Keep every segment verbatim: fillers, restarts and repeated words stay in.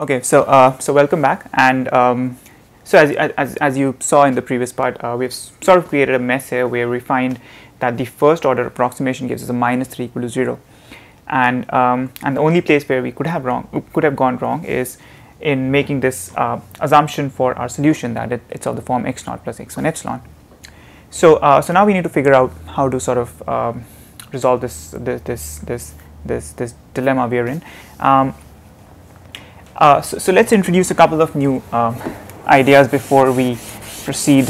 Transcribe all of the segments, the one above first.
Okay, so uh, so welcome back, and um, so as, as, as you saw in the previous part, uh, we've sort of created a mess here where we find that the first order approximation gives us a minus three equal to zero, and um, and the only place where we could have wrong could have gone wrong is in making this uh, assumption for our solution that it, it's of the form x naught plus x one epsilon. So uh, so now we need to figure out how to sort of um, resolve this this this this this, this dilemma we're in. Um, Uh, so, so let's introduce a couple of new um, ideas before we proceed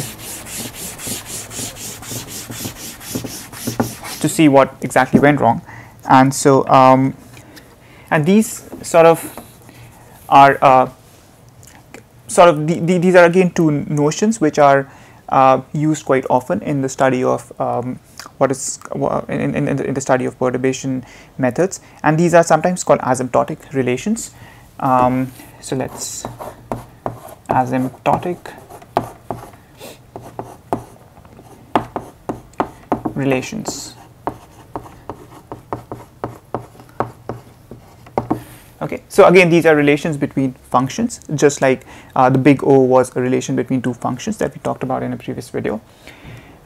to see what exactly went wrong. And so um, and these sort of are uh, sort of the, the, these are again two notions which are uh, used quite often in the study of um, what is in, in, in the study of perturbation methods, and these are sometimes called asymptotic relations. Um, so let's asymptotic relations. Okay, so again these are relations between functions, just like uh, the big O was a relation between two functions that we talked about in a previous video.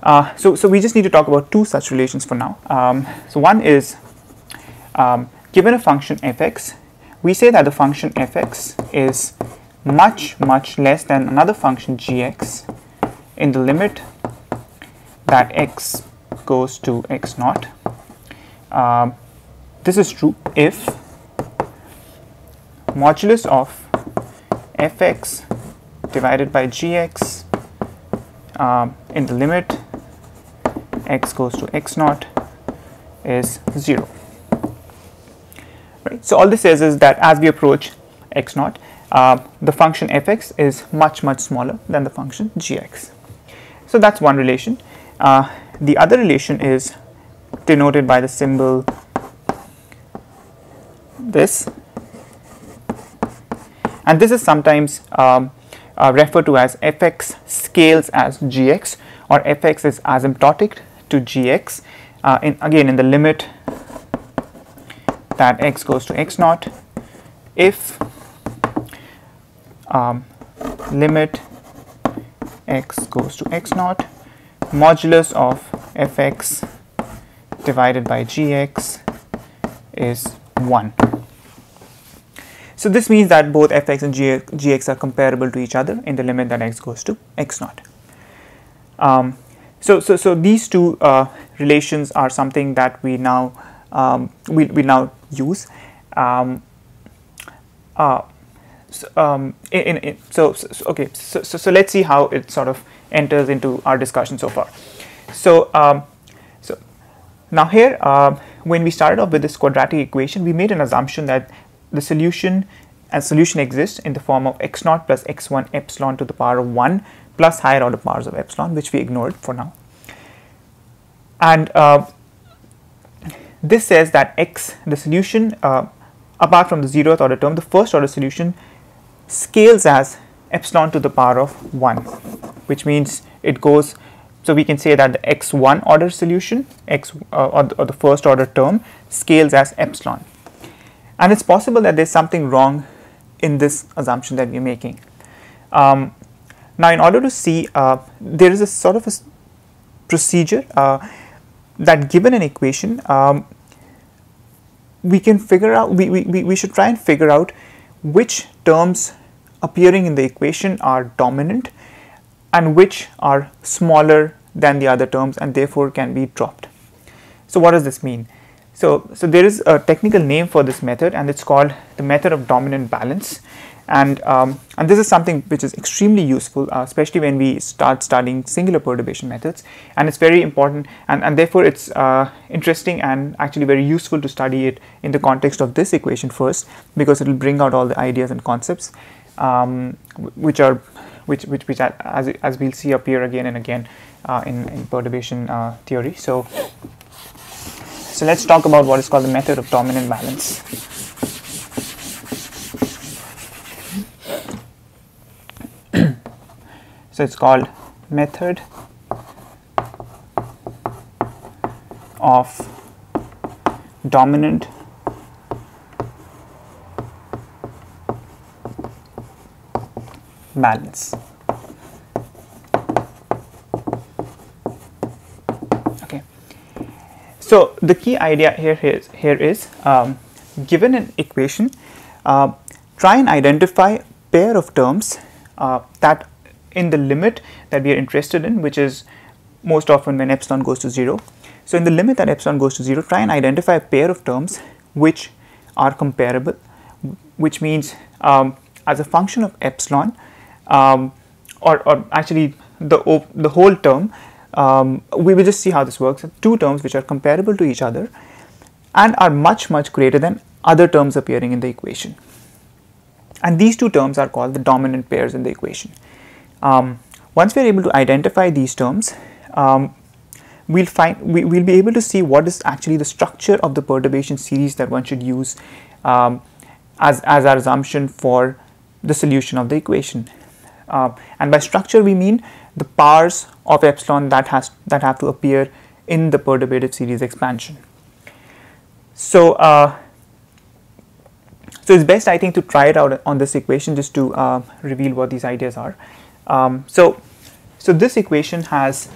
Uh, so, so we just need to talk about two such relations for now. Um, so one is um, given a function f x, we say that the function f x is much much less than another function g x in the limit that x goes to x naught. Um, this is true if modulus of f x divided by g x um, in the limit x goes to x naught is zero. So all this says is that as we approach x naught, uh, the function f x is much much smaller than the function g x. So that's one relation. Uh, the other relation is denoted by the symbol this, and this is sometimes um, uh, referred to as f x scales as g x, or f x is asymptotic to g x, uh, in, again in the limit that x goes to x naught if um, limit x goes to x naught modulus of f x divided by g x is one. So this means that both f x and g x are comparable to each other in the limit that x goes to x naught. Um, so, so, so these two uh, relations are something that we now um, we, we now use um, uh, so, um, in, in, so, so okay so, so so let's see how it sort of enters into our discussion so far. So um, so now here uh, when we started off with this quadratic equation, we made an assumption that the solution and solution exists in the form of x naught plus x one epsilon to the power of one plus higher order powers of epsilon, which we ignored for now, and uh, this says that x, the solution, uh, apart from the zeroth order term, the first order solution scales as epsilon to the power of one, which means it goes, so we can say that the x one order solution, x uh, or, the, or the first order term, scales as epsilon. And it's possible that there's something wrong in this assumption that we're making. Um, now in order to see, uh, there is a sort of a procedure uh, that given an equation, um, we can figure out, we, we, we should try and figure out which terms appearing in the equation are dominant and which are smaller than the other terms and therefore can be dropped. So what does this mean? So, so there is a technical name for this method, and it's called the method of dominant balance, and um, and this is something which is extremely useful, uh, especially when we start studying singular perturbation methods, and it's very important, and, and therefore it's uh, interesting and actually very useful to study it in the context of this equation first, because it will bring out all the ideas and concepts um, which are which which which as as we'll see appear again and again uh, in, in perturbation uh, theory. So so let's talk about what is called the method of dominant balance. So it's called method of dominant balance. Okay. So the key idea here is here is um, given an equation, uh, try and identify a pair of terms uh, that in the limit that we are interested in, which is most often when epsilon goes to zero. So in the limit that epsilon goes to zero, try and identify a pair of terms which are comparable, which means um, as a function of epsilon, um, or, or actually the, the whole term, um, we will just see how this works, two terms which are comparable to each other and are much much greater than other terms appearing in the equation. And these two terms are called the dominant pairs in the equation. Um, once we are able to identify these terms, um, we'll find we will be able to see what is actually the structure of the perturbation series that one should use um, as, as our assumption for the solution of the equation. Uh, and by structure we mean the powers of epsilon that has that have to appear in the perturbative series expansion. So uh, so it's best, I think, to try it out on this equation just to uh, reveal what these ideas are. Um, so, so this equation has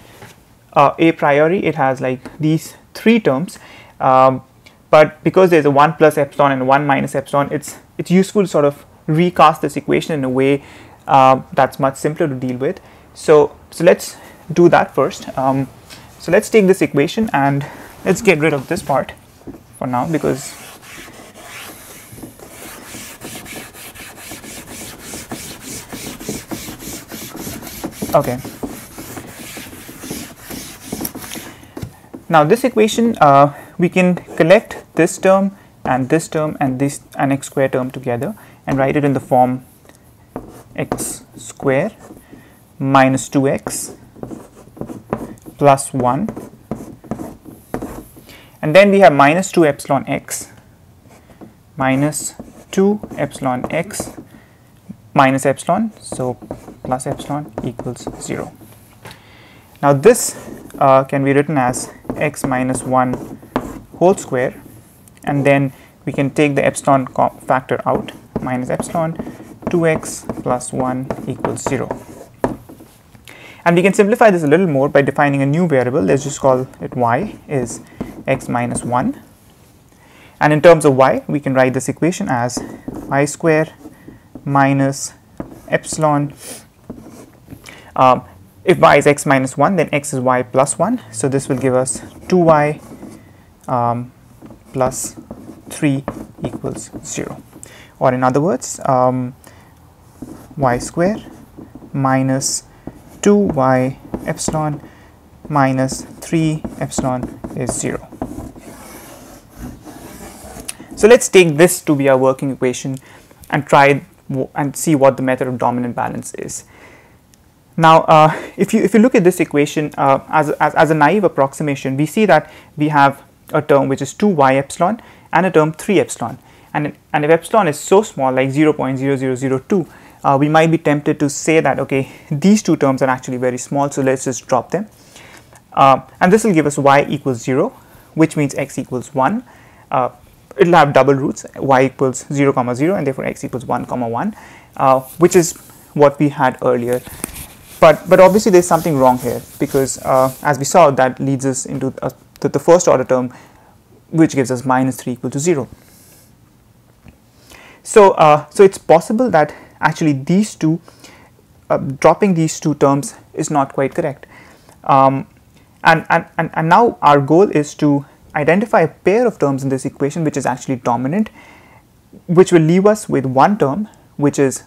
uh, a priori, it has like these three terms, um, but because there's a one plus epsilon and one minus epsilon, it's it's useful to sort of recast this equation in a way uh, that's much simpler to deal with. So, so let's do that first. Um, so let's take this equation and let's get rid of this part for now, because okay. Now this equation, uh, we can collect this term and this term and this and x square term together and write it in the form x square minus two x plus one, and then we have minus two epsilon x minus two epsilon x minus epsilon, so plus epsilon equals zero. Now this uh, can be written as x minus one whole square, and then we can take the epsilon factor out, minus epsilon two x plus one equals zero. And we can simplify this a little more by defining a new variable. Let's just call it y, is x minus one, and in terms of y we can write this equation as y square minus epsilon. Um, if y is x minus one, then x is y plus one, so this will give us two y um, plus three equals zero, or in other words, um, y square minus two y epsilon minus three epsilon is zero. So let's take this to be our working equation and try and see what the method of dominant balance is. Now, uh, if you if you look at this equation uh, as, as, as a naive approximation, we see that we have a term which is two y epsilon and a term three epsilon, and and if epsilon is so small, like zero point zero zero zero two, uh, we might be tempted to say that okay, these two terms are actually very small, so let's just drop them, uh, and this will give us y equals zero, which means x equals one. Uh, it will have double roots, y equals zero comma zero, and therefore x equals one comma one, uh, which is what we had earlier. But, but obviously there's something wrong here, because uh, as we saw, that leads us into a, to the first order term, which gives us minus three equal to zero. So, uh, so it's possible that actually these two, uh, dropping these two terms is not quite correct. Um, and, and, and, and now our goal is to identify a pair of terms in this equation which is actually dominant, which will leave us with one term which is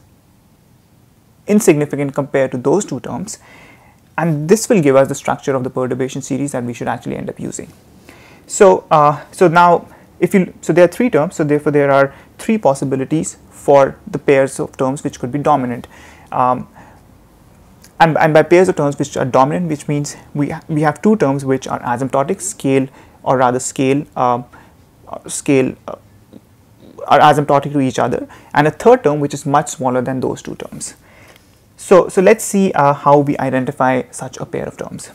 insignificant compared to those two terms, and this will give us the structure of the perturbation series that we should actually end up using. So, uh, so now if you so there are three terms, so therefore there are three possibilities for the pairs of terms which could be dominant, um, and and by pairs of terms which are dominant, which means we we have two terms which are asymptotic, scale or rather scale uh, scale uh, are asymptotic to each other, and a third term which is much smaller than those two terms. So, so let's see uh, how we identify such a pair of terms.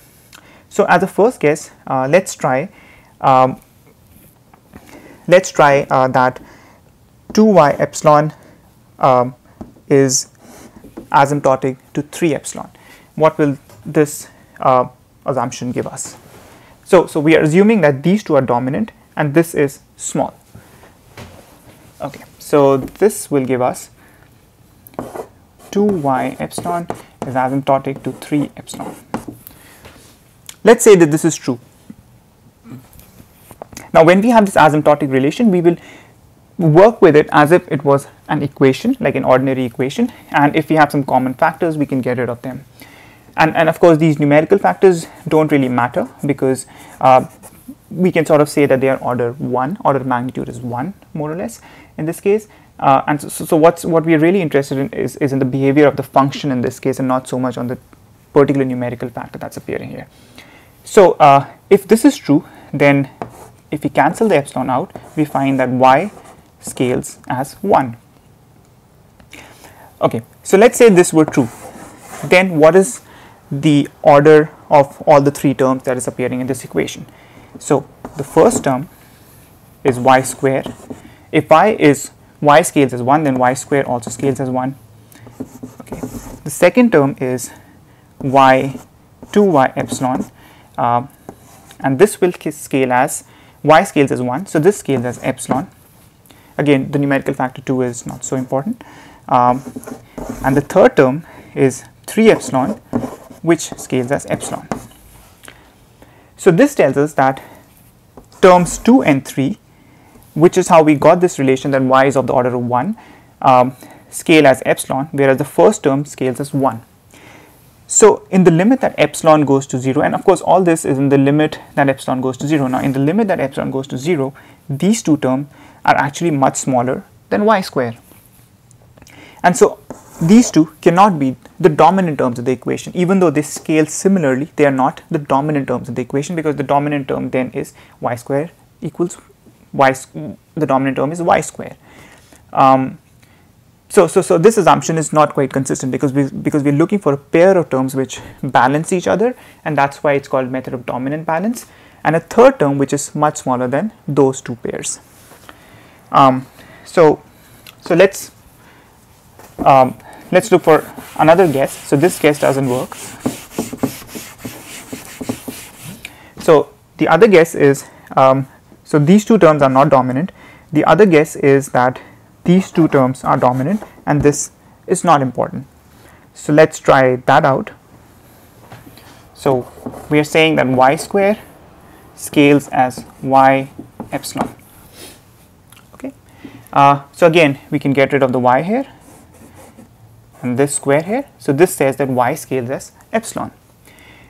So as a first guess, uh, let's try um, let's try uh, that two y epsilon um, is asymptotic to three epsilon. What will this uh, assumption give us? So, so we are assuming that these two are dominant and this is small. Okay, so this will give us two y epsilon is asymptotic to three epsilon. Let's say that this is true. Now, when we have this asymptotic relation, we will work with it as if it was an equation, like an ordinary equation, and if we have some common factors, we can get rid of them. And, and of course, these numerical factors don't really matter because uh, we can sort of say that they are order one, order of magnitude is one, more or less, in this case. Uh, and so, so what's, what we are really interested in is, is in the behavior of the function in this case, and not so much on the particular numerical factor that's appearing here. So, uh, if this is true, then if we cancel the epsilon out, we find that y scales as one. Okay, so let's say this were true. Then what is the order of all the three terms that is appearing in this equation? So, the first term is y squared. If y is y scales as one, then y squared also scales as one. Okay. The second term is y two y epsilon, uh, and this will scale as y scales as one, so this scales as epsilon. Again, the numerical factor two is not so important. Um, and the third term is three epsilon, which scales as epsilon. So this tells us that terms two and three, which is how we got this relation that y is of the order of one, um, scale as epsilon, whereas the first term scales as one. So in the limit that epsilon goes to zero, and of course all this is in the limit that epsilon goes to zero. Now in the limit that epsilon goes to zero, these two terms are actually much smaller than y squared. And so these two cannot be the dominant terms of the equation. Even though they scale similarly, they are not the dominant terms of the equation, because the dominant term then is y squared equals y, the dominant term is y squared. Um, So, so, so this assumption is not quite consistent because we because we're looking for a pair of terms which balance each other, and that's why it's called method of dominant balance, and a third term which is much smaller than those two pairs. Um, so, so let's um, let's look for another guess. So this guess doesn't work. So the other guess is um, so these two terms are not dominant. The other guess is that these two terms are dominant and this is not important. So let's try that out. So we are saying that y square scales as y epsilon. Okay. Uh, so again, we can get rid of the y here and this square here. So this says that y scales as epsilon.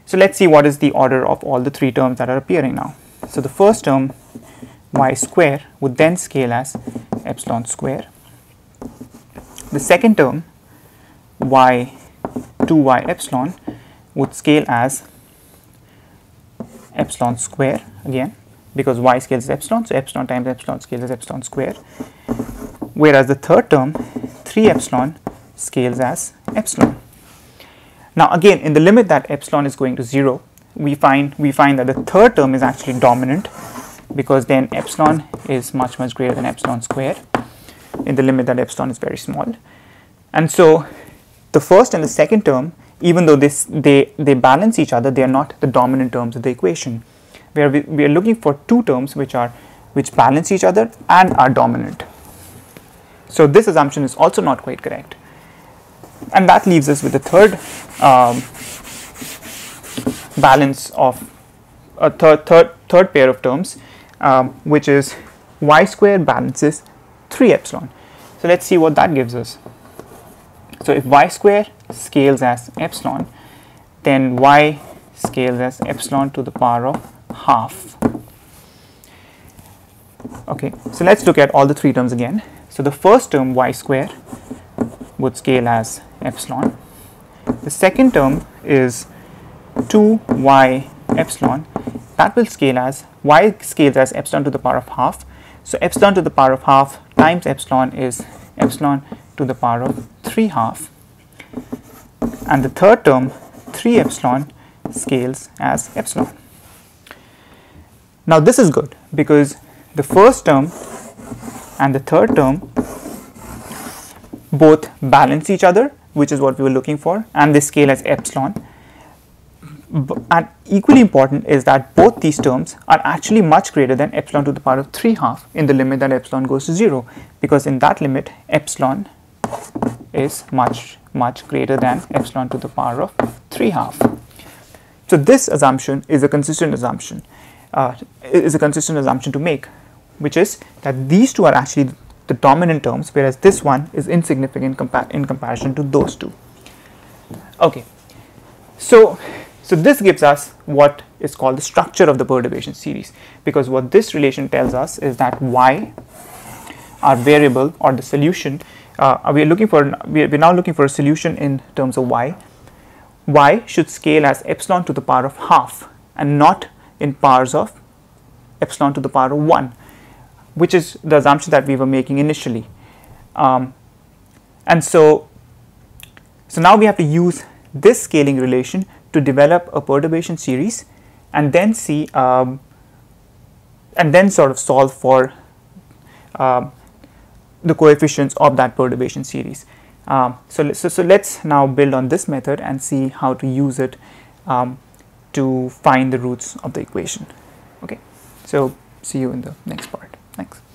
So let's see what is the order of all the three terms that are appearing now. So the first term, y square, would then scale as epsilon square. The second term, y two y epsilon, would scale as epsilon square again, because y scales as epsilon, so epsilon times epsilon scales as epsilon square, whereas the third term, three epsilon, scales as epsilon. Now again, in the limit that epsilon is going to zero, we find we find that the third term is actually dominant, because then epsilon is much much greater than epsilon squared in the limit that epsilon is very small. And so the first and the second term, even though this they they balance each other, they are not the dominant terms of the equation, where we, we are looking for two terms which are which balance each other and are dominant. So this assumption is also not quite correct, and that leaves us with the third um, balance of a uh, third third third pair of terms, Um, which is y squared balances three epsilon. So let's see what that gives us. So if y squared scales as epsilon, then y scales as epsilon to the power of half. Okay, so let's look at all the three terms again. So the first term, y squared, would scale as epsilon. The second term is two y epsilon. That will scale as y scales as epsilon to the power of half. So epsilon to the power of half times epsilon is epsilon to the power of three half. And the third term, three epsilon, scales as epsilon. Now this is good because the first term and the third term both balance each other which is what we were looking for, and this scale as epsilon. And equally important is that both these terms are actually much greater than epsilon to the power of three half in the limit that epsilon goes to zero, because in that limit epsilon is much much greater than epsilon to the power of three half. So this assumption is a consistent assumption uh, is a consistent assumption to make, which is that these two are actually the dominant terms, whereas this one is insignificant compa in comparison to those two. Okay, so So this gives us what is called the structure of the perturbation series, because what this relation tells us is that y, our variable or the solution, uh, we are looking for, we are now looking for a solution in terms of y. Y should scale as epsilon to the power of half and not in powers of epsilon to the power of one, which is the assumption that we were making initially. Um, and so, so now we have to use this scaling relation to develop a perturbation series, and then see, um, and then sort of solve for uh, the coefficients of that perturbation series. Um, so, so, so let's now build on this method and see how to use it um, to find the roots of the equation. Okay, so see you in the next part. Thanks.